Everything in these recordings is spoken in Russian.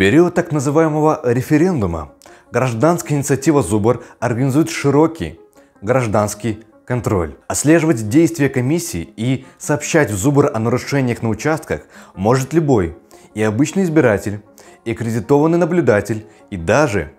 В период так называемого референдума гражданская инициатива ZUBR организует широкий гражданский контроль. Отслеживать действия комиссии и сообщать в ZUBR о нарушениях на участках может любой, и обычный избиратель, и аккредитованный наблюдатель, и даже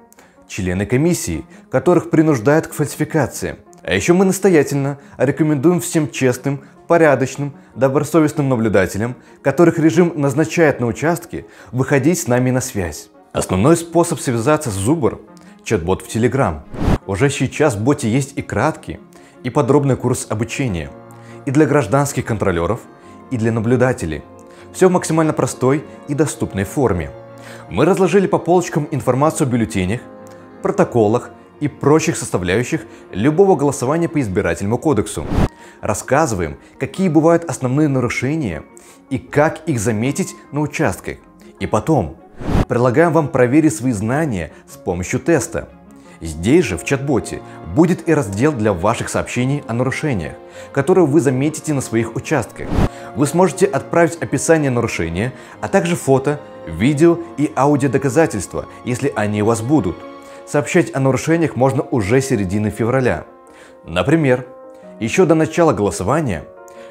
члены комиссии, которых принуждают к фальсификации. А еще мы настоятельно рекомендуем всем честным, порядочным, добросовестным наблюдателям, которых режим назначает на участке, выходить с нами на связь. Основной способ связаться с ZUBR – чат-бот в Телеграм. Уже сейчас в боте есть и краткий, и подробный курс обучения. И для гражданских контролеров, и для наблюдателей. Все в максимально простой и доступной форме. Мы разложили по полочкам информацию о бюллетенях, протоколах и прочих составляющих любого голосования по избирательному кодексу. Рассказываем, какие бывают основные нарушения и как их заметить на участках. И потом предлагаем вам проверить свои знания с помощью теста. Здесь же, в чат-боте, будет и раздел для ваших сообщений о нарушениях, которые вы заметите на своих участках. Вы сможете отправить описание нарушения, а также фото, видео и аудиодоказательства, если они у вас будут. Сообщать о нарушениях можно уже с середины февраля. Например, еще до начала голосования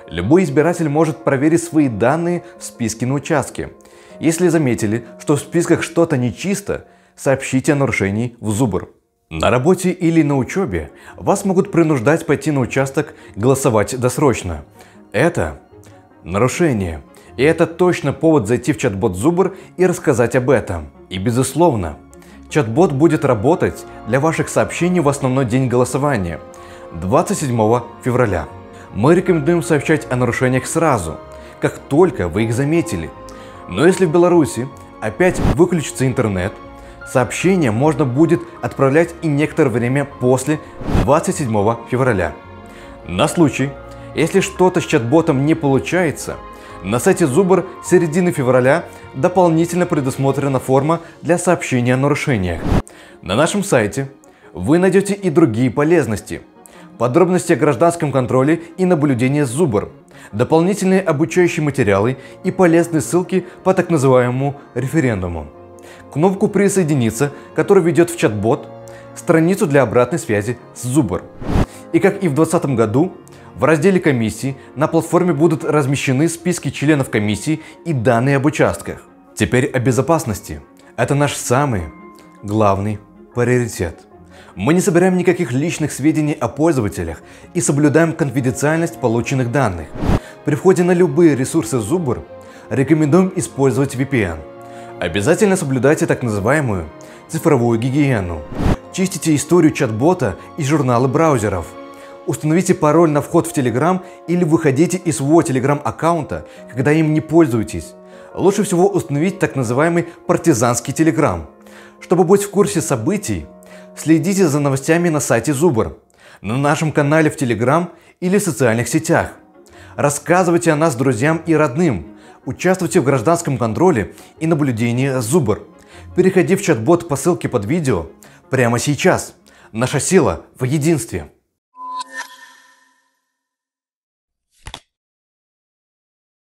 любой избиратель может проверить свои данные в списке на участке. Если заметили, что в списках что-то нечисто, сообщите о нарушении в ZUBR. На работе или на учебе вас могут принуждать пойти на участок голосовать досрочно. Это нарушение. И это точно повод зайти в чат-бот ZUBR и рассказать об этом. И безусловно, чат-бот будет работать для ваших сообщений в основной день голосования, 27 февраля. Мы рекомендуем сообщать о нарушениях сразу, как только вы их заметили. Но если в Беларуси опять выключится интернет, сообщения можно будет отправлять и некоторое время после 27 февраля. На случай, если что-то с чат-ботом не получается, на сайте ZUBR с середины февраля дополнительно предусмотрена форма для сообщения о нарушениях. На нашем сайте вы найдете и другие полезности. Подробности о гражданском контроле и наблюдении с ZUBR, дополнительные обучающие материалы и полезные ссылки по так называемому референдуму. Кнопку «Присоединиться», которая ведет в чат-бот, страницу для обратной связи с ZUBR. И как и в 2020 году, в разделе комиссии на платформе будут размещены списки членов комиссии и данные об участках. Теперь о безопасности. Это наш самый главный приоритет. Мы не собираем никаких личных сведений о пользователях и соблюдаем конфиденциальность полученных данных. При входе на любые ресурсы ZUBR рекомендуем использовать VPN. Обязательно соблюдайте так называемую цифровую гигиену. Чистите историю чат-бота и журналы браузеров. Установите пароль на вход в Telegram или выходите из своего Telegram аккаунта, когда им не пользуетесь. Лучше всего установить так называемый партизанский Telegram. Чтобы быть в курсе событий, следите за новостями на сайте ZUBR, на нашем канале в Telegram или в социальных сетях. Рассказывайте о нас друзьям и родным. Участвуйте в гражданском контроле и наблюдении ZUBR. Переходи в чат-бот по ссылке под видео прямо сейчас. Наша сила в единстве.